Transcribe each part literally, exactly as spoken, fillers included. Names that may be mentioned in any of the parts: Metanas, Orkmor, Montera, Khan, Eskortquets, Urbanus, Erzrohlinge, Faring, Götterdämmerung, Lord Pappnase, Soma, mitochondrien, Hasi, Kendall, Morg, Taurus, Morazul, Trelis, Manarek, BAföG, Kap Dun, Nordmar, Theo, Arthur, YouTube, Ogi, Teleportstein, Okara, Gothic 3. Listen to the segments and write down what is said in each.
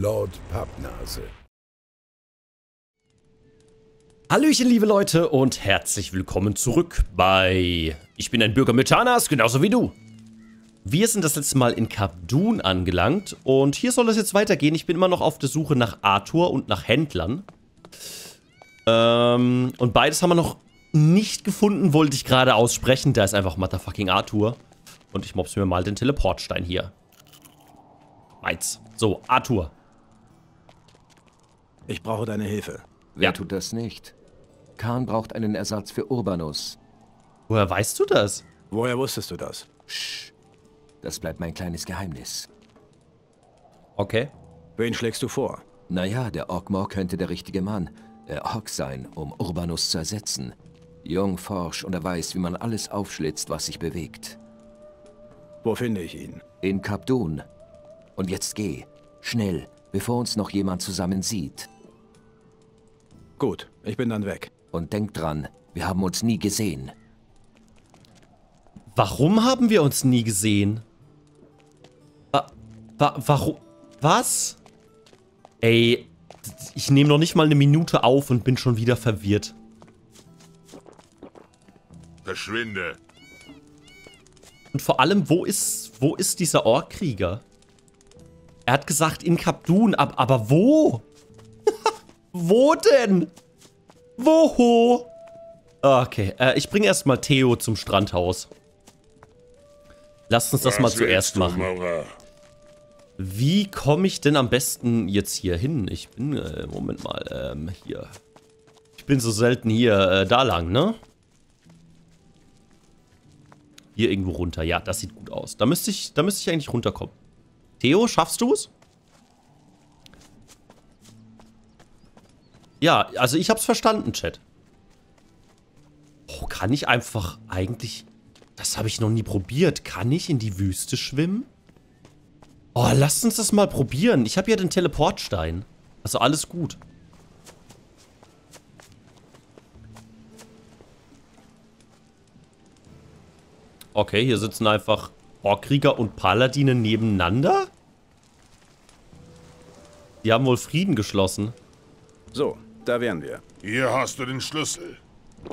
Lord Pappnase. Hallöchen, liebe Leute, und herzlich willkommen zurück bei... Ich bin ein Bürger Metanas, genauso wie du. Wir sind das letzte Mal in Kap Dun angelangt und hier soll es jetzt weitergehen. Ich bin immer noch auf der Suche nach Arthur und nach Händlern. Ähm, und beides haben wir noch nicht gefunden, wollte ich gerade aussprechen. Da ist einfach motherfucking Arthur. Und ich mobs mir mal den Teleportstein hier. Meiz. So, Arthur. Ich brauche deine Hilfe. Wer ja. tut das nicht? Khan braucht einen Ersatz für Urbanus. Woher weißt du das? Woher wusstest du das? Psch. Das bleibt mein kleines Geheimnis. Okay. Wen schlägst du vor? Naja, der Orkmor könnte der richtige Mann, der Ork sein, um Urbanus zu ersetzen. Jung, forsch und er weiß, wie man alles aufschlitzt, was sich bewegt. Wo finde ich ihn? In Kap Dun. Und jetzt geh. Schnell, bevor uns noch jemand zusammen sieht. Gut, ich bin dann weg. Und denk dran, wir haben uns nie gesehen. Warum haben wir uns nie gesehen? Wa wa warum? Was? Ey, ich nehme noch nicht mal eine Minute auf und bin schon wieder verwirrt. Verschwinde. Und vor allem, wo ist, wo ist dieser Orkkrieger? Er hat gesagt, in Kap Dun, ab, aber wo? Wo denn? Woho? Okay, äh, ich bringe erstmal Theo zum Strandhaus. Lasst uns das Was mal zuerst machen. Du, Wie komme ich denn am besten jetzt hier hin? Ich bin, äh, Moment mal, ähm, hier. Ich bin so selten hier, äh, da lang, ne? Hier irgendwo runter. Ja, das sieht gut aus. Da müsste ich, da müsste ich eigentlich runterkommen. Theo, schaffst du es? Ja, also ich hab's verstanden, Chat. Oh, kann ich einfach eigentlich... Das habe ich noch nie probiert. Kann ich in die Wüste schwimmen? Oh, lasst uns das mal probieren. Ich habe ja den Teleportstein. Also alles gut. Okay, hier sitzen einfach Orkkrieger und Paladine nebeneinander? Die haben wohl Frieden geschlossen. So, da wären wir. Hier hast du den Schlüssel.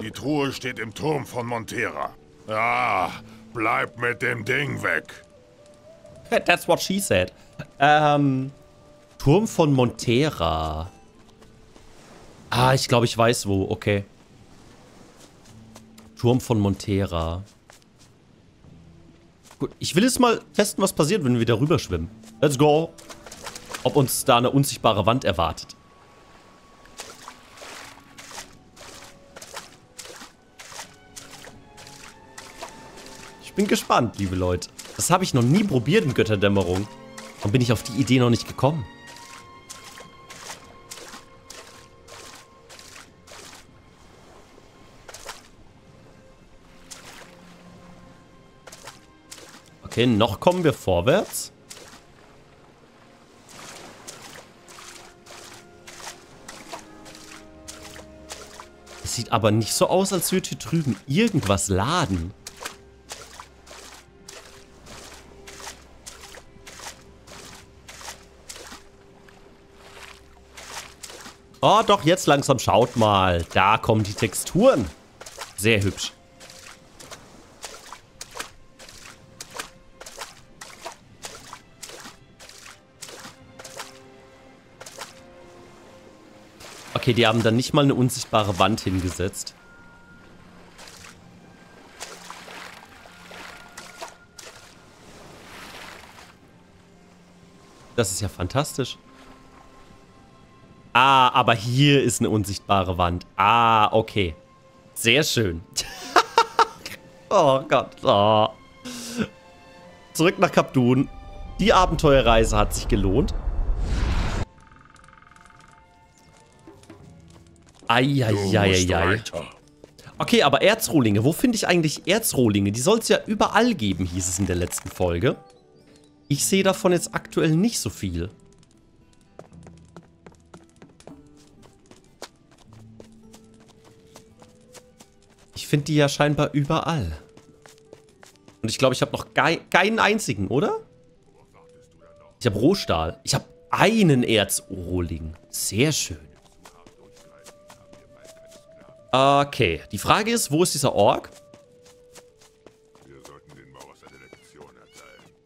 Die Truhe steht im Turm von Montera. Ah, bleib mit dem Ding weg. That's what she said. Ähm, Turm von Montera. Ah, ich glaube, ich weiß wo. Okay. Turm von Montera. Gut, ich will jetzt mal testen, was passiert, wenn wir da rüber schwimmen. Let's go. Ob uns da eine unsichtbare Wand erwartet. Bin gespannt, liebe Leute. Das habe ich noch nie probiert in Götterdämmerung. Und bin ich auf die Idee noch nicht gekommen. Okay, noch kommen wir vorwärts. Es sieht aber nicht so aus, als würde hier drüben irgendwas laden. Oh, doch, jetzt langsam. Schaut mal. Da kommen die Texturen. Sehr hübsch. Okay, die haben dann nicht mal eine unsichtbare Wand hingesetzt. Das ist ja fantastisch. Ah, aber hier ist eine unsichtbare Wand. Ah, okay. Sehr schön. Oh Gott. Oh. Zurück nach Kap Dun. Die Abenteuerreise hat sich gelohnt. Eieieiei. Okay, aber Erzrohlinge. Wo finde ich eigentlich Erzrohlinge? Die soll es ja überall geben, hieß es in der letzten Folge. Ich sehe davon jetzt aktuell nicht so viel. Ich finde die ja scheinbar überall. Und ich glaube, ich habe noch keinen einzigen, oder? Ich habe Rohstahl. Ich habe Einen Erzrohling. Sehr schön. Okay. Die Frage ist, wo ist dieser Ork?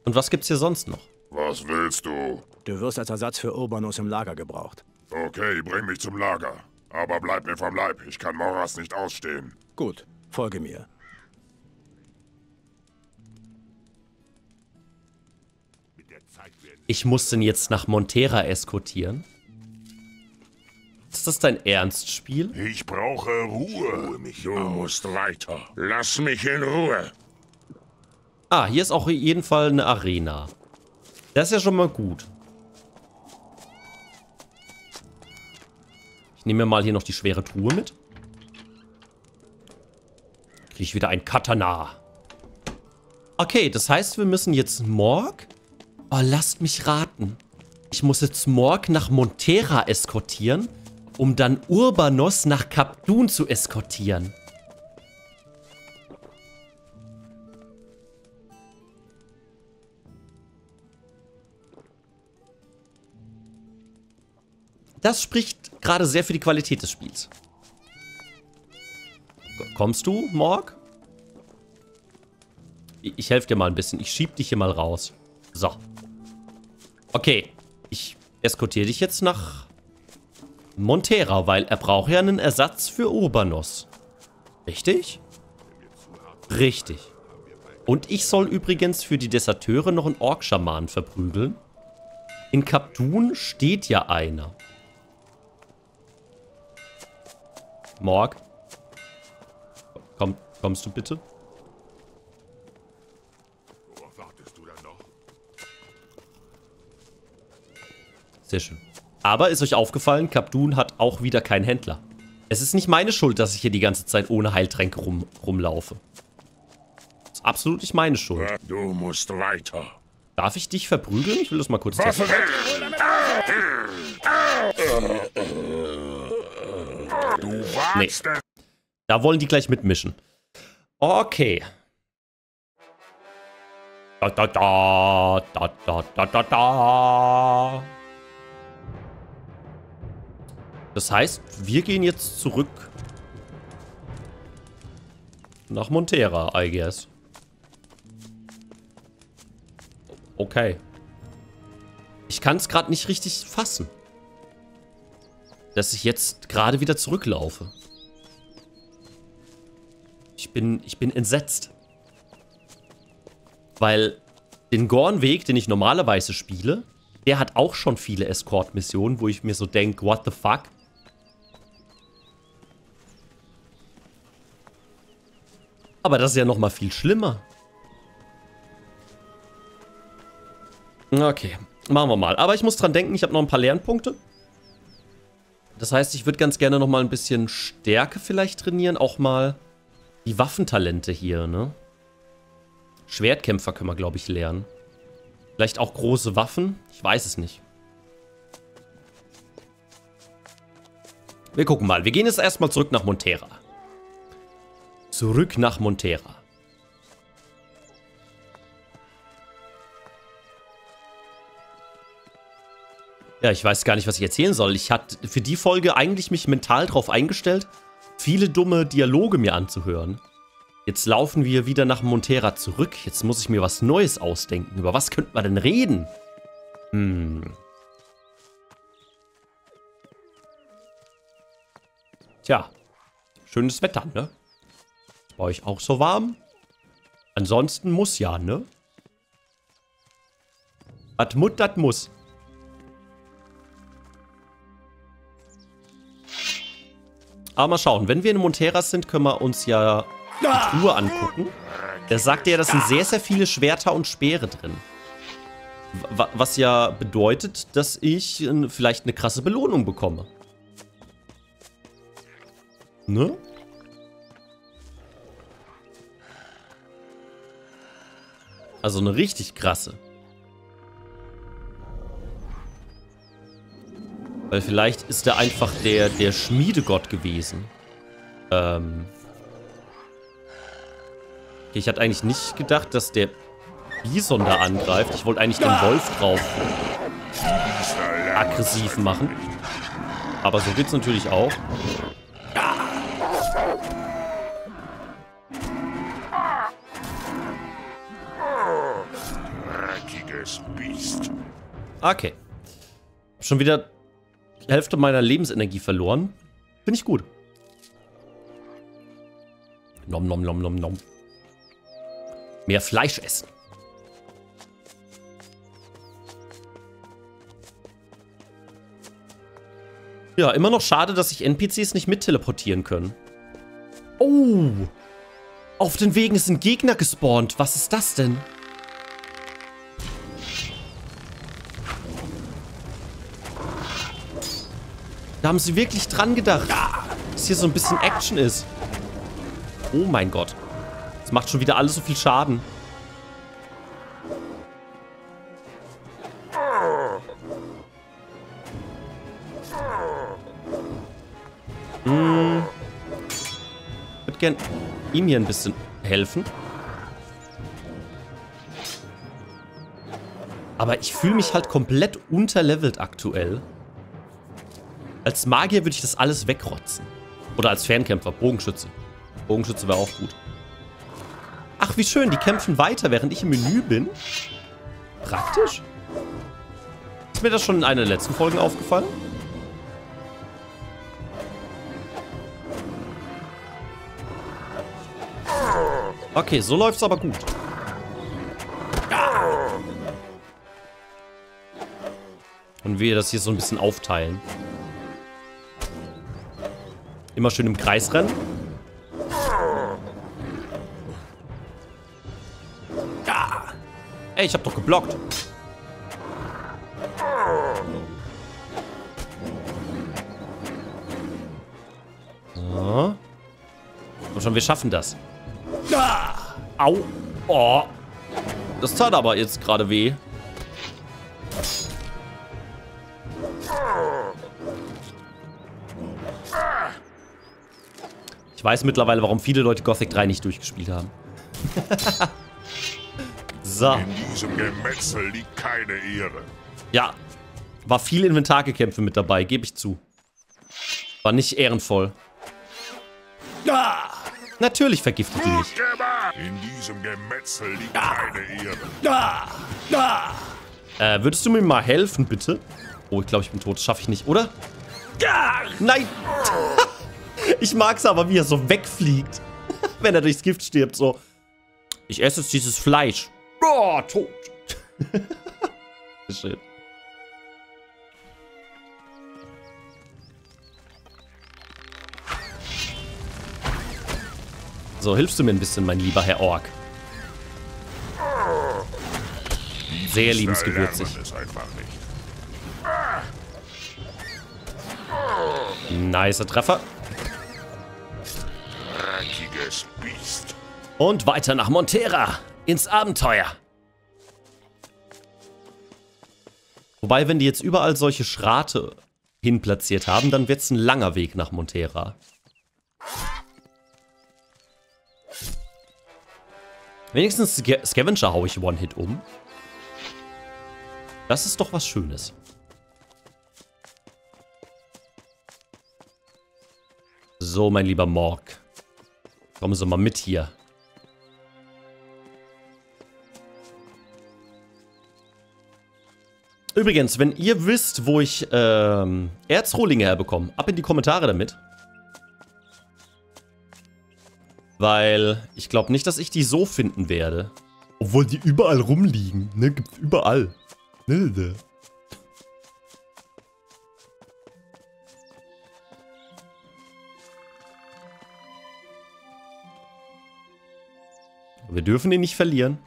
Und was gibt's hier sonst noch? Was willst du? Du wirst als Ersatz für Urbanus im Lager gebraucht. Okay, bring mich zum Lager. Aber bleib mir vom Leib. Ich kann Moraz nicht ausstehen. Gut, folge mir. Ich muss den jetzt nach Montera eskortieren. Ist das dein Ernstspiel? Ich brauche Ruhe. Du musst weiter. Lass mich in Ruhe. Ah, hier ist auch auf jeden Fall eine Arena. Das ist ja schon mal gut. Ich nehme mir mal hier noch die schwere Truhe mit. Kriege ich wieder ein Katana. Okay, das heißt, wir müssen jetzt Morg... Oh, lasst mich raten. Ich muss jetzt Morg nach Montera eskortieren, um dann Urbanus nach Kap Dun zu eskortieren. Das spricht gerade sehr für die Qualität des Spiels. Kommst du, Morg? Ich, ich helfe dir mal ein bisschen. Ich schieb dich hier mal raus. So. Okay. Ich eskortiere dich jetzt nach Montera, weil er braucht ja einen Ersatz für Urbanus. Richtig? Richtig. Und ich soll übrigens für die Deserteure noch einen Orkschaman verprügeln. In Kap Dun steht ja einer. Morg. Komm, kommst du bitte? Worauf wartest du dann noch? Sehr schön. Aber ist euch aufgefallen, Kap Dun hat auch wieder keinen Händler. Es ist nicht meine Schuld, dass ich hier die ganze Zeit ohne Heiltränke rum, rumlaufe. Das ist absolut nicht meine Schuld. Du musst weiter. Darf ich dich verprügeln? Ich will das mal kurz testen. Nee. Da wollen die gleich mitmischen. Okay. Da, da, da, da, da, da, da. Das heißt, wir gehen jetzt zurück nach Montera, I guess. Okay. Ich kann es gerade nicht richtig fassen, dass ich jetzt gerade wieder zurücklaufe. Ich bin, ich bin entsetzt. Weil den Gornweg, den ich normalerweise spiele, der hat auch schon viele Escort-Missionen, wo ich mir so denke, what the fuck? Aber das ist ja noch mal viel schlimmer. Okay, machen wir mal. Aber ich muss dran denken, ich habe noch ein paar Lernpunkte. Das heißt, ich würde ganz gerne noch mal ein bisschen Stärke vielleicht trainieren. Auch mal die Waffentalente hier, ne? Schwertkämpfer können wir, glaube ich, lernen. Vielleicht auch große Waffen? Ich weiß es nicht. Wir gucken mal. Wir gehen jetzt erstmal zurück nach Montera. Zurück nach Montera. Ja, ich weiß gar nicht, was ich erzählen soll. Ich hatte für die Folge eigentlich mich mental drauf eingestellt, viele dumme Dialoge mir anzuhören. Jetzt laufen wir wieder nach Montera zurück. Jetzt muss ich mir was Neues ausdenken. Über was könnte man denn reden? Hm. Tja. Schönes Wetter, ne? Ist bei euch auch so warm? Ansonsten muss ja, ne? Wat mut, dat muss. Aber mal schauen, wenn wir in Montera sind, können wir uns ja die Truhe angucken. Der sagte ja, das sind sehr, sehr viele Schwerter und Speere drin. Was ja bedeutet, dass ich vielleicht eine krasse Belohnung bekomme. Ne? Also eine richtig krasse. Weil vielleicht ist er einfach der, der Schmiedegott gewesen. Ähm. Okay, ich hatte eigentlich nicht gedacht, dass der Bison da angreift. Ich wollte eigentlich den Wolf drauf aggressiv machen. Aber so geht's natürlich auch. Okay. Schon wieder die Hälfte meiner Lebensenergie verloren. Finde ich gut. Nom nom nom nom nom. Mehr Fleisch essen. Ja, immer noch schade, dass sich N P Cs nicht mitteleportieren können. Oh! Auf den Wegen ist ein Gegner gespawnt. Was ist das denn? Da haben sie wirklich dran gedacht, dass hier so ein bisschen Action ist. Oh mein Gott. Das macht schon wieder alles so viel Schaden. Hm. Ich würde gern ihm hier ein bisschen helfen. Aber ich fühle mich halt komplett unterlevelt aktuell. Als Magier würde ich das alles wegrotzen. Oder als Fernkämpfer, Bogenschütze. Bogenschütze wäre auch gut. Ach, wie schön, die kämpfen weiter, während ich im Menü bin. Praktisch. Ist mir das schon in einer der letzten Folgen aufgefallen? Okay, so läuft's aber gut. Und wir das hier so ein bisschen aufteilen. Immer schön im Kreis rennen. Ja. Ey, ich hab doch geblockt. So. Komm schon, wir schaffen das. Ja. Au. Oh. Das tat aber jetzt gerade weh. Ich weiß mittlerweile, warum viele Leute Gothic drei nicht durchgespielt haben. So. In diesem Gemetzel liegt keine Ehre. Ja, war viel Inventargekämpfe mit dabei, gebe ich zu. War nicht ehrenvoll. Ah, natürlich vergiftet die mich. In diesem Gemetzel liegt ah. keine Ehre. Ah, ah. Äh, würdest du mir mal helfen, bitte? Oh, ich glaube, ich bin tot. Das schaffe ich nicht, oder? Ah, nein! Ich mag's aber, wie er so wegfliegt, wenn er durchs Gift stirbt, so. Ich esse jetzt dieses Fleisch. Oh, tot. Shit. So, hilfst du mir ein bisschen, mein lieber Herr Ork. Sehr liebensgewürzig. Nicer Treffer. Und weiter nach Montera. Ins Abenteuer. Wobei, wenn die jetzt überall solche Schrate hinplatziert haben, dann wird es ein langer Weg nach Montera. Wenigstens Sca- Scavenger haue ich One-Hit um. Das ist doch was Schönes. So, mein lieber Morg. Kommen Sie mal mit hier. Übrigens, wenn ihr wisst, wo ich ähm, Erzrohlinge herbekomme, ab in die Kommentare damit. Weil ich glaube nicht, dass ich die so finden werde. Obwohl die überall rumliegen. Ne, gibt's überall. Ne, wir dürfen ihn nicht verlieren.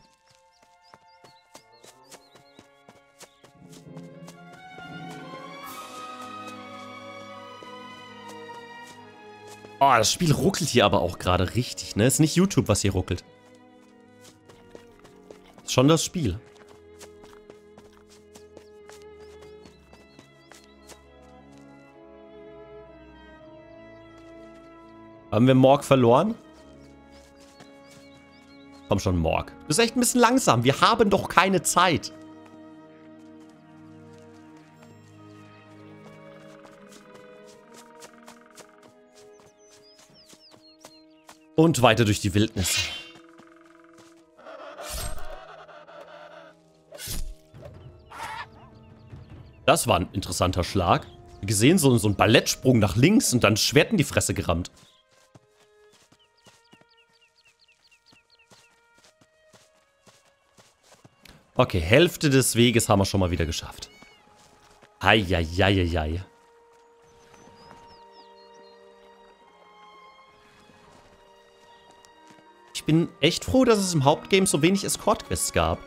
Oh, das Spiel ruckelt hier aber auch gerade richtig, ne? Ist nicht YouTube, was hier ruckelt. Ist schon das Spiel. Haben wir Morg verloren? Komm schon, Morg. Du bist echt ein bisschen langsam. Wir haben doch keine Zeit. Und weiter durch die Wildnis. Das war ein interessanter Schlag. Gesehen, so, so ein Ballettsprung nach links und dann Schwert in die Fresse gerammt. Okay, Hälfte des Weges haben wir schon mal wieder geschafft. Eieieiei. Ich bin echt froh, dass es im Hauptgame so wenig Escort-Quests gab.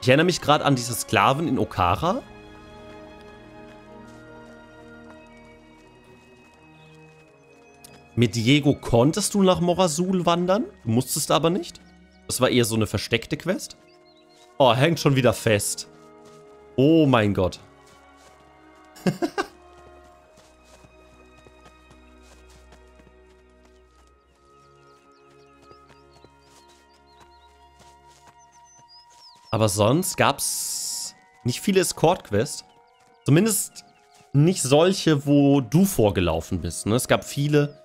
Ich erinnere mich gerade an diese Sklaven in Okara. Mit Diego konntest du nach Morazul wandern, du musstest aber nicht. Das war eher so eine versteckte Quest. Oh, hängt schon wieder fest. Oh mein Gott. Aber sonst gab's nicht viele Escort-Quests. Zumindest nicht solche, wo du vorgelaufen bist, ne? Es gab viele,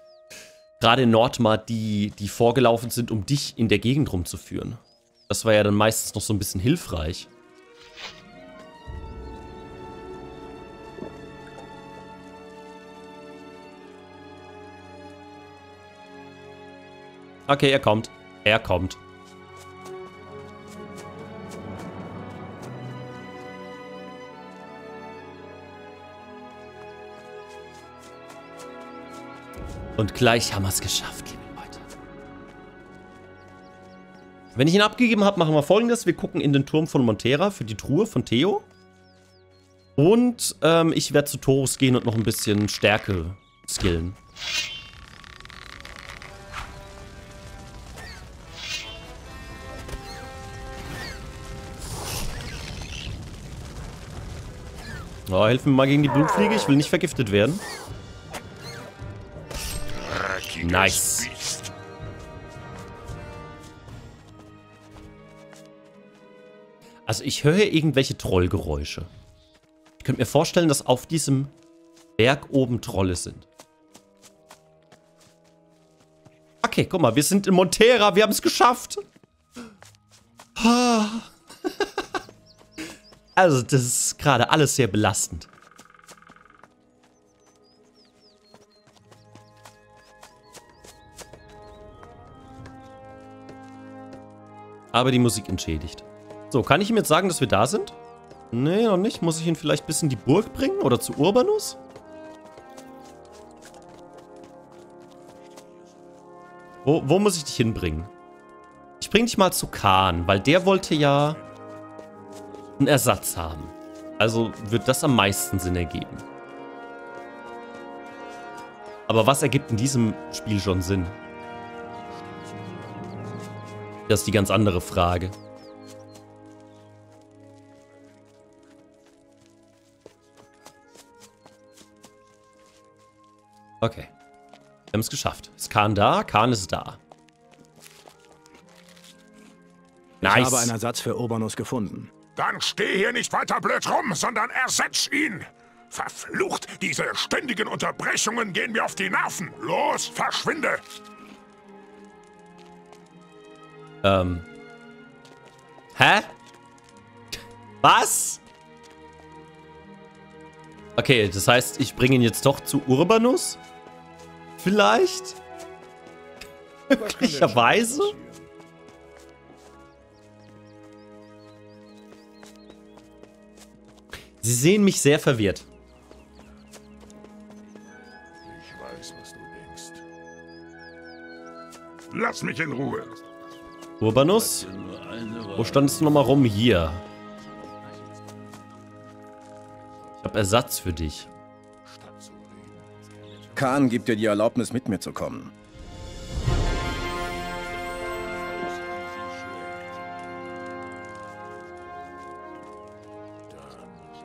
gerade in Nordmar, die, die vorgelaufen sind, um dich in der Gegend rumzuführen. Das war ja dann meistens noch so ein bisschen hilfreich. Okay, er kommt. Er kommt. Und gleich haben wir es geschafft, liebe Leute. Wenn ich ihn abgegeben habe, machen wir Folgendes. Wir gucken in den Turm von Montera für die Truhe von Theo. Und ähm, ich werde zu Taurus gehen und noch ein bisschen Stärke skillen. Oh, hilf mir mal gegen die Blutfliege. Ich will nicht vergiftet werden. Nice. Also ich höre hier irgendwelche Trollgeräusche. Ich könnte mir vorstellen, dass auf diesem Berg oben Trolle sind. Okay, guck mal, wir sind in Montera, wir haben es geschafft. Also das ist gerade alles sehr belastend. Aber die Musik entschädigt. So, kann ich ihm jetzt sagen, dass wir da sind? Nee, noch nicht. Muss ich ihn vielleicht bis in die Burg bringen? Oder zu Urbanus? Wo, wo muss ich dich hinbringen? Ich bringe dich mal zu Khan, weil der wollte ja einen Ersatz haben. Also wird das am meisten Sinn ergeben. Aber was ergibt in diesem Spiel schon Sinn? Das ist die ganz andere Frage. Okay. Wir haben es geschafft. Ist Khan da? Khan ist da. Nice. Ich habe einen Ersatz für Urbanus gefunden. Dann steh hier nicht weiter blöd rum, sondern ersetz ihn! Verflucht! Diese ständigen Unterbrechungen gehen mir auf die Nerven! Los, verschwinde! Ähm. Hä? Was? Okay, das heißt, ich bringe ihn jetzt doch zu Urbanus? Vielleicht? Möglicherweise? Sie sehen mich sehr verwirrt. Ich weiß, was du denkst. Lass mich in Ruhe. Urbanus? Wo standest du nochmal rum? Hier. Ich habe Ersatz für dich. Khan gibt dir die Erlaubnis, mit mir zu kommen.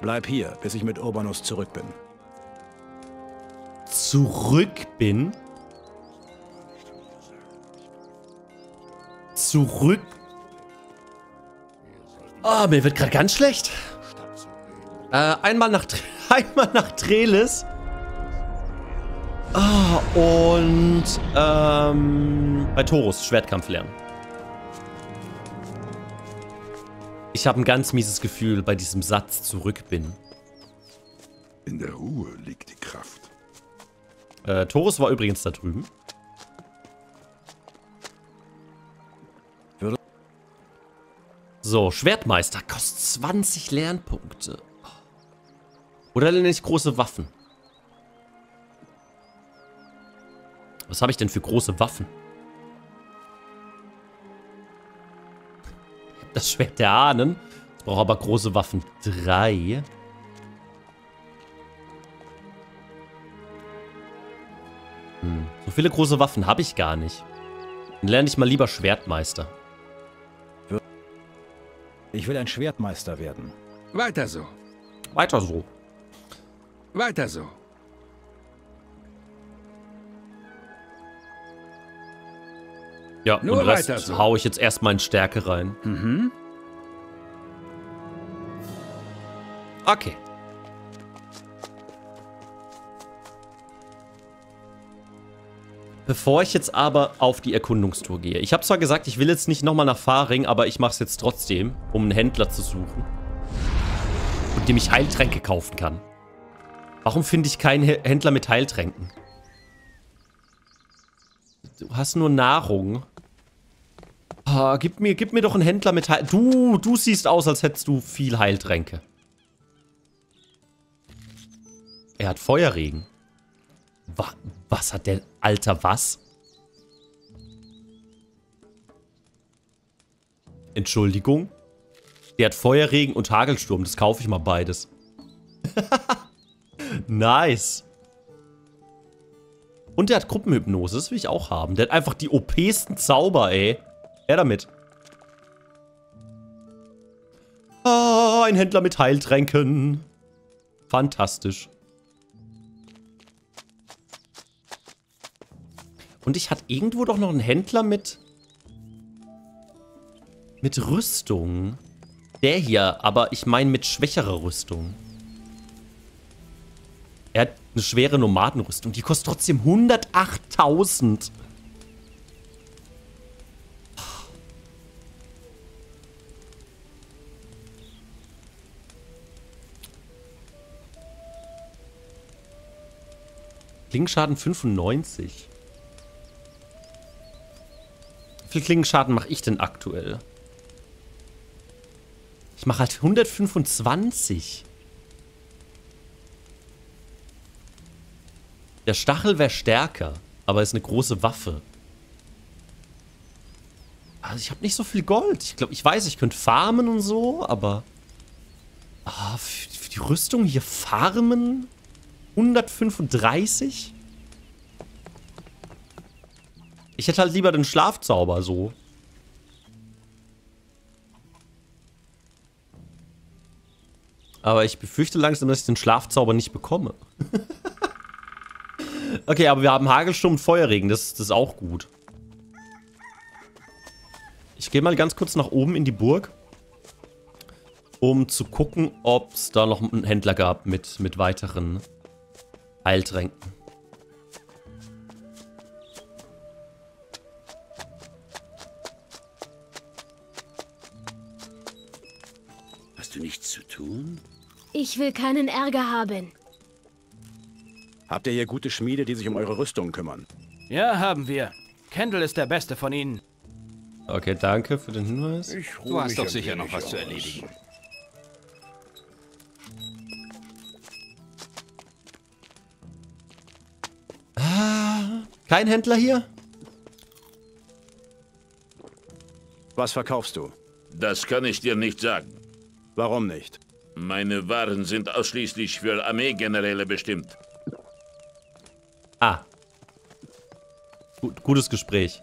Bleib hier, bis ich mit Urbanus zurück bin. Zurück bin? Zurück. Oh, mir wird gerade ganz schlecht. Äh, einmal nach, einmal nach Trelis. Ah, und ähm, bei Taurus Schwertkampf lernen. Ich habe ein ganz mieses Gefühl, bei diesem Satz zurück bin. In der Ruhe liegt die Kraft. Äh, Taurus war übrigens da drüben. So, Schwertmeister kostet zwanzig Lernpunkte. Oder lerne ich große Waffen? Was habe ich denn für große Waffen? Das Schwert der Ahnen. Ich brauche aber große Waffen drei. Hm. So viele große Waffen habe ich gar nicht. Dann lerne ich mal lieber Schwertmeister. Ich will ein Schwertmeister werden. Weiter so. Weiter so. Weiter so. Ja, nur und weiter so. Hau ich jetzt erstmal in Stärke rein. Mhm. Okay. Bevor ich jetzt aber auf die Erkundungstour gehe. Ich habe zwar gesagt, ich will jetzt nicht nochmal nach Faring, aber ich mache es jetzt trotzdem, um einen Händler zu suchen, mit dem ich Heiltränke kaufen kann. Warum finde ich keinen Händler mit Heiltränken? Du hast nur Nahrung. Ah, gib mir, gib mir doch einen Händler mit Heil... Du, du siehst aus, als hättest du viel Heiltränke. Er hat Feuerregen. Was, was hat der... Alter, was? Entschuldigung? Der hat Feuerregen und Hagelsturm. Das kaufe ich mal beides. Nice. Und der hat Gruppenhypnose. Das will ich auch haben. Der hat einfach die O P-sten Zauber, ey. Er damit. Ah, ein Händler mit Heiltränken. Fantastisch. Und ich hatte irgendwo doch noch einen Händler mit... mit Rüstung. Der hier, aber ich meine mit schwächerer Rüstung. Er hat eine schwere Nomadenrüstung. Die kostet trotzdem hundertachttausend. Klingenschaden fünfundneunzig. Wie viel Klingenschaden mache ich denn aktuell? Ich mache halt hundertfünfundzwanzig. Der Stachel wäre stärker, aber ist eine große Waffe. Also ich habe nicht so viel Gold. Ich glaube, ich weiß, ich könnte farmen und so, aber... Ah, für, für die Rüstung hier farmen? hundertfünfunddreißig? Ich hätte halt lieber den Schlafzauber so. Aber ich befürchte langsam, dass ich den Schlafzauber nicht bekomme. Okay, aber wir haben Hagelsturm und Feuerregen. Das, das ist auch gut. Ich gehe mal ganz kurz nach oben in die Burg. Um zu gucken, ob es da noch einen Händler gab mit, mit weiteren Heiltränken. Nichts zu tun? Ich will keinen Ärger haben. Habt ihr hier gute Schmiede, die sich um eure Rüstung kümmern? Ja, haben wir. Kendall ist der Beste von ihnen. Okay, danke für den Hinweis. Ich du hast doch sicher noch was aus. zu erledigen. Ah, kein Händler hier? Was verkaufst du? Das kann ich dir nicht sagen. Warum nicht? Meine Waren sind ausschließlich für Armeegeneräle bestimmt. Ah. Gut, gutes Gespräch.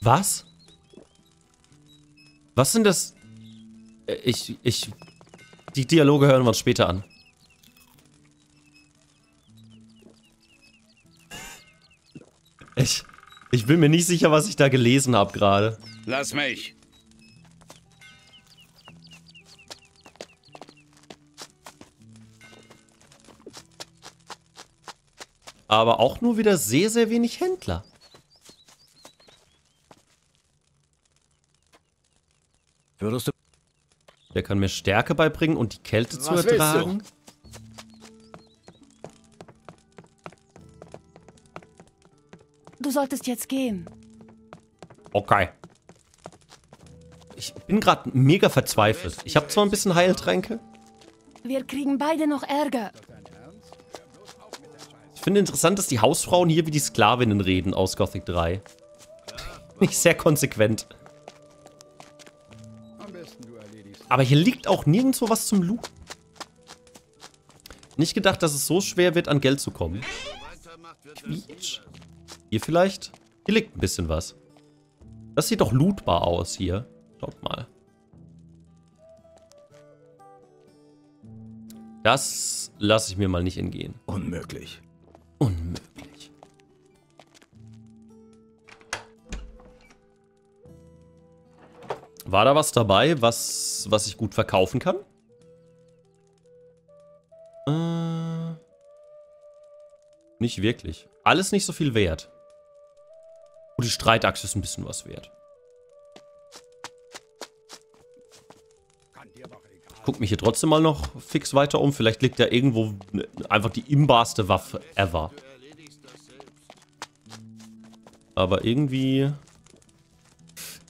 Was? Was sind das? Ich, ich... Die Dialoge hören wir uns später an. Ich, ich bin mir nicht sicher, was ich da gelesen habe gerade. Lass mich. aber auch nur wieder sehr, sehr wenig Händler. Würdest du... Der kann mir Stärke beibringen und die Kälte zu ertragen. Du solltest jetzt gehen. Okay. Ich bin gerade mega verzweifelt. Ich habe zwar ein bisschen Heiltränke. Wir kriegen beide noch Ärger. Ich finde interessant, dass die Hausfrauen hier wie die Sklavinnen reden aus Gothic drei. Nicht sehr konsequent. Aber hier liegt auch nirgendwo was zum Loot. Nicht gedacht, dass es so schwer wird, an Geld zu kommen. Quietsch. Hier vielleicht? Hier liegt ein bisschen was. Das sieht doch lootbar aus hier. Schaut mal. Das lasse ich mir mal nicht entgehen. Unmöglich. Unmöglich. War da was dabei, was, was ich gut verkaufen kann? Äh, nicht wirklich. Alles nicht so viel wert. Oh, die Streitachse ist ein bisschen was wert. Ich guck mich hier trotzdem mal noch fix weiter um. Vielleicht liegt da irgendwo einfach die imbarste Waffe ever. Aber irgendwie...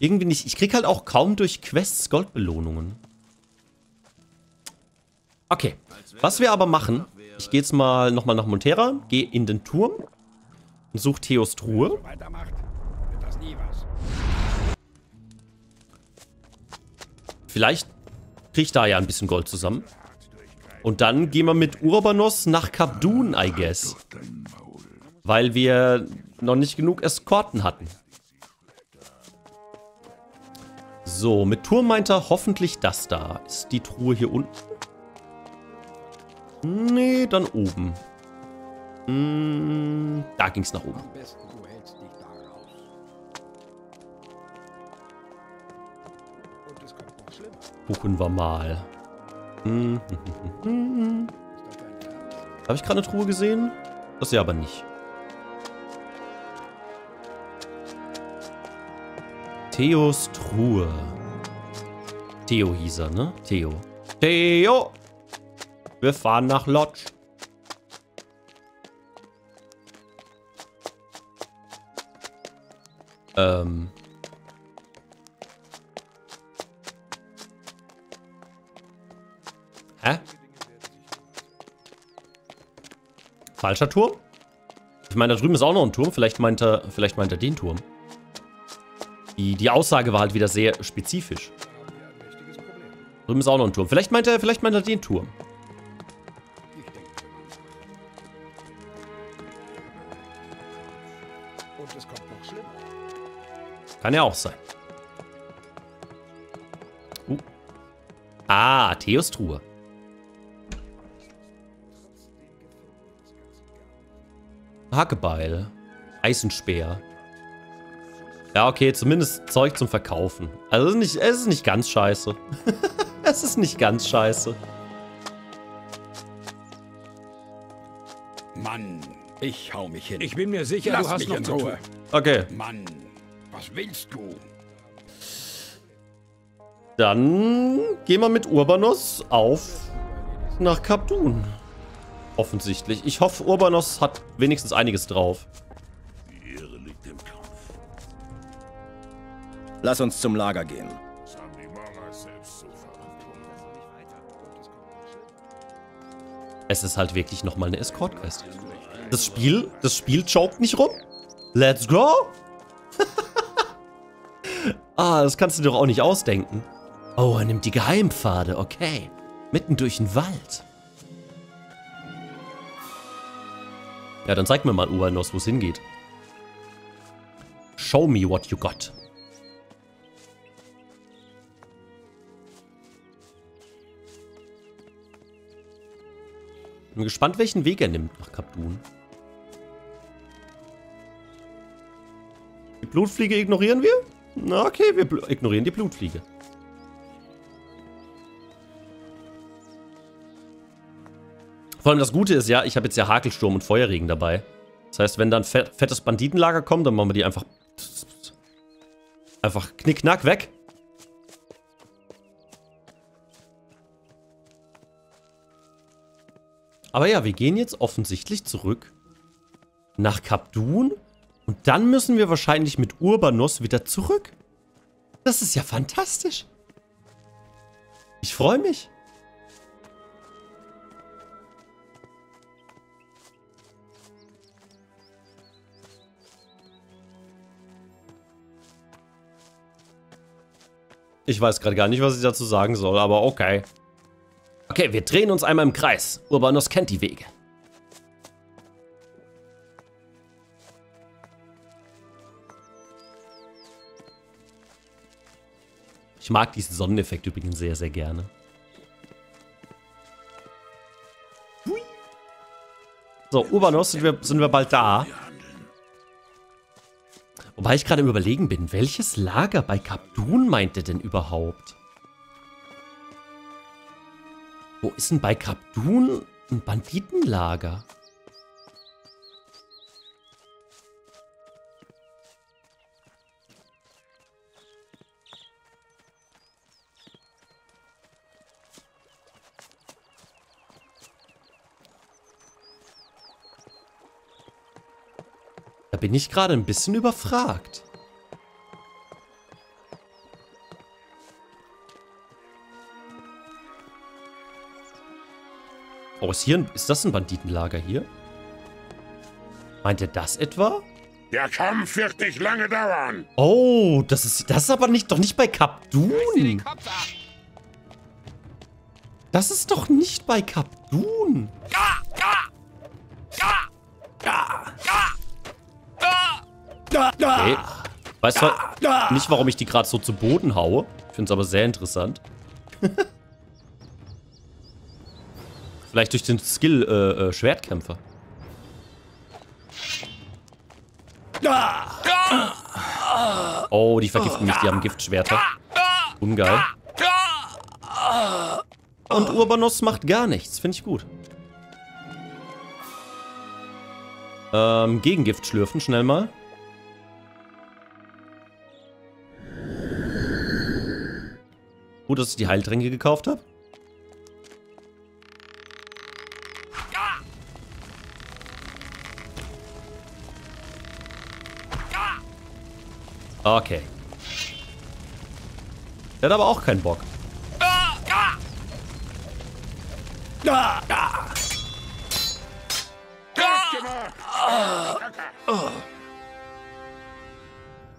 Irgendwie nicht. Ich krieg halt auch kaum durch Quests Goldbelohnungen. Okay. Was wir aber machen, ich gehe jetzt mal nochmal nach Montera, gehe in den Turm und suche Theos Truhe. Vielleicht kriege ich da ja ein bisschen Gold zusammen. Und dann gehen wir mit Urbanus nach Kap Dun, I guess. Weil wir noch nicht genug Eskorten hatten. So, mit Turm meint er hoffentlich das da. Ist die Truhe hier unten? Nee, dann oben. Hm, da ging's nach oben. Gucken wir mal. Hm, hm, hm, hm. Habe ich gerade eine Truhe gesehen? Das ja aber nicht. Theos Truhe. Theo hieß er, ne? Theo. Theo! Wir fahren nach Lodge. Ähm. Hä? Falscher Turm? Ich meine, da drüben ist auch noch ein Turm. Vielleicht meint er, vielleicht meint er den Turm. Die, die Aussage war halt wieder sehr spezifisch. Drüben ist auch noch ein Turm. Vielleicht meint er, vielleicht meint er den Turm. Kann ja auch sein. Uh. Ah, Theos Truhe. Hackebeil. Eisenspeer. Ja, okay, zumindest Zeug zum Verkaufen. Also es ist nicht, es ist nicht ganz scheiße. Es ist nicht ganz scheiße. Mann, ich hau mich hin. Ich bin mir sicher, Lass du hast mich noch in Ruhe. Okay. Mann, was willst du? Dann gehen wir mit Urbanus auf nach Kap Dun. Offensichtlich. Ich hoffe, Urbanus hat wenigstens einiges drauf. Lass uns zum Lager gehen. Es ist halt wirklich nochmal eine Escort-Quest. Das Spiel, das Spiel jokt nicht rum. Let's go! Ah, das kannst du dir doch auch nicht ausdenken. Oh, er nimmt die Geheimpfade, okay. Mitten durch den Wald. Ja, dann zeig mir mal, Urbanus, wo es hingeht. Show me what you got. Ich bin gespannt, welchen Weg er nimmt nach Kap Dun. Die Blutfliege ignorieren wir? Na okay, wir ignorieren die Blutfliege. Vor allem das Gute ist ja, ich habe jetzt ja Hakelsturm und Feuerregen dabei. Das heißt, wenn da ein fettes Banditenlager kommt, dann machen wir die einfach... Einfach knickknack weg. Aber ja, wir gehen jetzt offensichtlich zurück nach Kap Dun. Und dann müssen wir wahrscheinlich mit Urbanus wieder zurück. Das ist ja fantastisch. Ich freue mich. Ich weiß gerade gar nicht, was ich dazu sagen soll, aber okay. Okay, wir drehen uns einmal im Kreis. Urbanus kennt die Wege. Ich mag diesen Sonneneffekt übrigens sehr, sehr gerne. So, Urbanus, sind wir, sind wir bald da. Wobei ich gerade im Überlegen bin, welches Lager bei Kap Dun meint er denn überhaupt? Wo ist denn bei Kap Dun ein Banditenlager? Da bin ich gerade ein bisschen überfragt. Oh, ist, hier ein, ist das ein Banditenlager hier? Meint ihr das etwa? Der Kampf wird nicht lange dauern. Oh, das ist das ist aber nicht, doch nicht bei Kap Dun. Das ist doch nicht bei Kap Dun. Ja, ja, ja, ja, ja, ja. Okay. Weißt du nicht, warum ich die gerade so zu Boden haue? Ich finde es aber sehr interessant. Vielleicht durch den Skill äh, äh, Schwertkämpfer. Oh, die vergiften mich, die haben Giftschwerter. Ungeil. Und Urbanus macht gar nichts, finde ich gut. Ähm, Gegengift schlürfen, schnell mal. Gut, dass ich die Heiltränke gekauft habe. Okay. Der hat aber auch keinen Bock.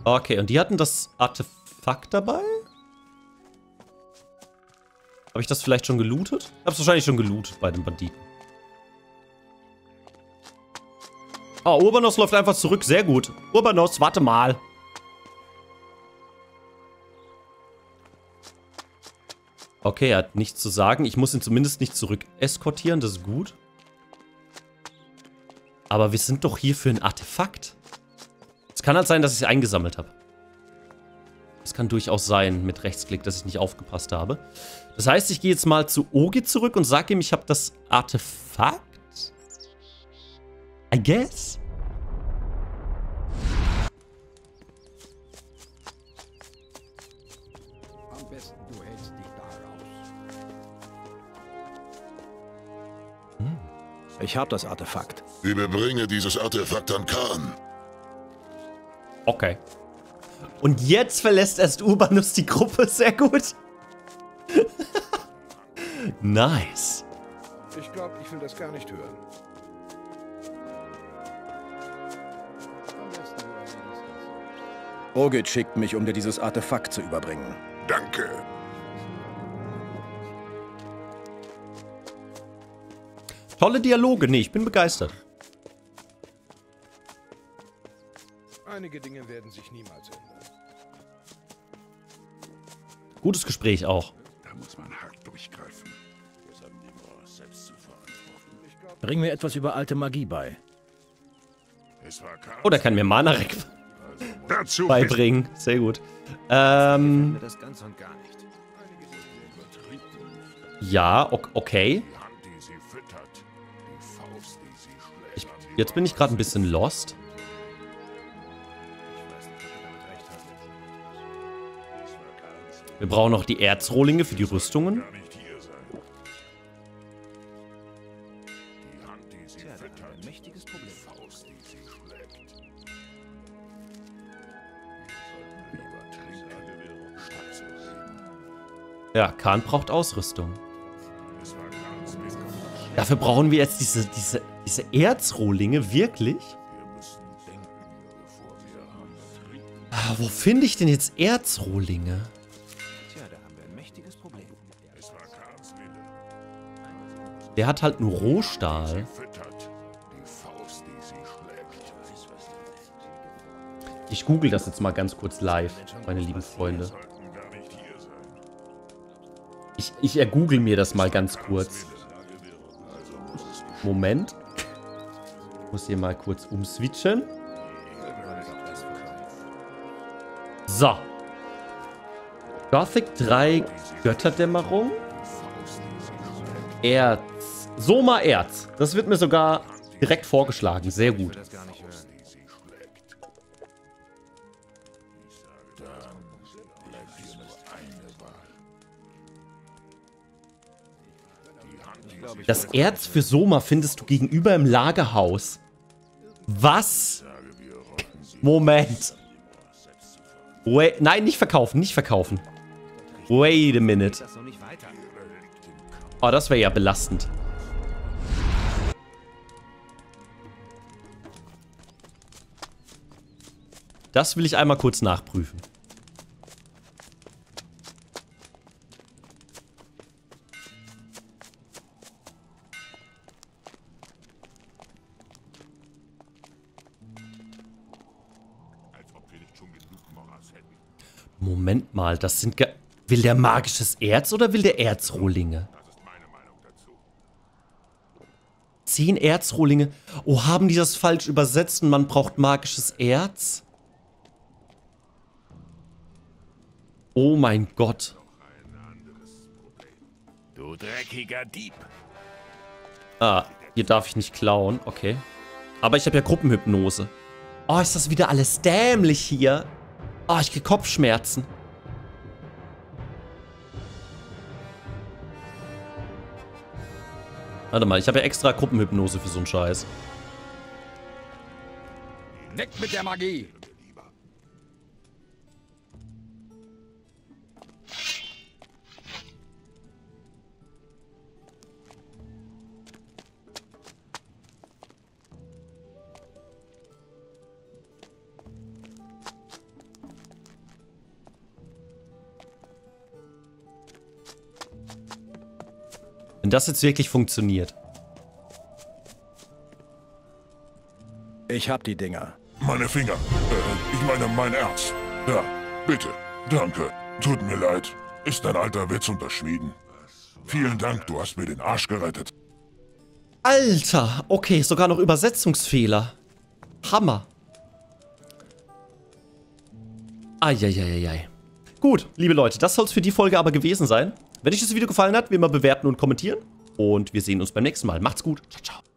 Okay, und die hatten das Artefakt dabei? Habe ich das vielleicht schon gelootet? Ich habe es wahrscheinlich schon gelootet bei den Banditen. Oh, Urbanus läuft einfach zurück. Sehr gut. Urbanus, warte mal. Okay, er hat nichts zu sagen. Ich muss ihn zumindest nicht zurück eskortieren, das ist gut. Aber wir sind doch hier für ein Artefakt. Es kann halt sein, dass ich es eingesammelt habe. Es kann durchaus sein, mit Rechtsklick, dass ich nicht aufgepasst habe. Das heißt, ich gehe jetzt mal zu Ogi zurück und sage ihm, ich habe das Artefakt? I guess? Ich habe das Artefakt. Überbringe dieses Artefakt an Khan. Okay. Und jetzt verlässt erst Urbanus die Gruppe. Sehr gut. Nice. Ich glaube, ich will das gar nicht hören. Ogit schickt mich, um dir dieses Artefakt zu überbringen. Danke. Tolle Dialoge. Nee, ich bin begeistert. Einige Dinge werden sich niemals ändern. Gutes Gespräch auch. Da muss man hart durchgreifen. Das haben die Morg selbst zu verantworten. Bring mir etwas über alte Magie bei. Es war Chaos. Oder kann mir Manarek also beibringen. Sehr gut. Ähm. Das ganz und gar nicht. Ja, okay. Jetzt bin ich gerade ein bisschen lost. Wir brauchen noch die Erzrohlinge für die Rüstungen. Ja, Khan braucht Ausrüstung. Dafür brauchen wir jetzt diese, diese, diese Erzrohlinge, wirklich? Ah, wo finde ich denn jetzt Erzrohlinge? Der hat halt nur Rohstahl. Ich google das jetzt mal ganz kurz live, meine lieben Freunde. Ich, ich ergoogle mir das mal ganz kurz. Moment. Ich muss hier mal kurz umswitchen. So. Gothic drei Götterdämmerung. Erz. Soma Erz. Das wird mir sogar direkt vorgeschlagen. Sehr gut. Das Erz für Soma findest du gegenüber im Lagerhaus. Was? Moment. Wait, nein, nicht verkaufen, nicht verkaufen. Wait a minute. Oh, das wäre ja belastend. Das will ich einmal kurz nachprüfen. Moment mal, das sind... Ge will der magisches Erz oder will der Erzrohlinge? Das ist meine Meinung dazu. Zehn Erzrohlinge. Oh, haben die das falsch übersetzt und man braucht magisches Erz? Oh mein Gott. Du dreckiger Dieb. Ah, hier darf ich nicht klauen. Okay. Aber ich habe ja Gruppenhypnose. Oh, ist das wieder alles dämlich hier. Ah, oh, ich krieg Kopfschmerzen. Warte mal, ich habe ja extra Gruppenhypnose für so einen Scheiß. Weg mit der Magie! Wenn das jetzt wirklich funktioniert. Ich hab die Dinger. Meine Finger. Äh, ich meine, mein Erz. Ja, bitte. Danke. Tut mir leid. Ist ein alter Witz unterschwiegen. Vielen Dank, du hast mir den Arsch gerettet. Alter! Okay, sogar noch Übersetzungsfehler. Hammer. Eieieiei. Gut, liebe Leute, das soll's für die Folge aber gewesen sein. Wenn euch das Video gefallen hat, wie immer bewerten und kommentieren. Und wir sehen uns beim nächsten Mal. Macht's gut. Ciao, ciao.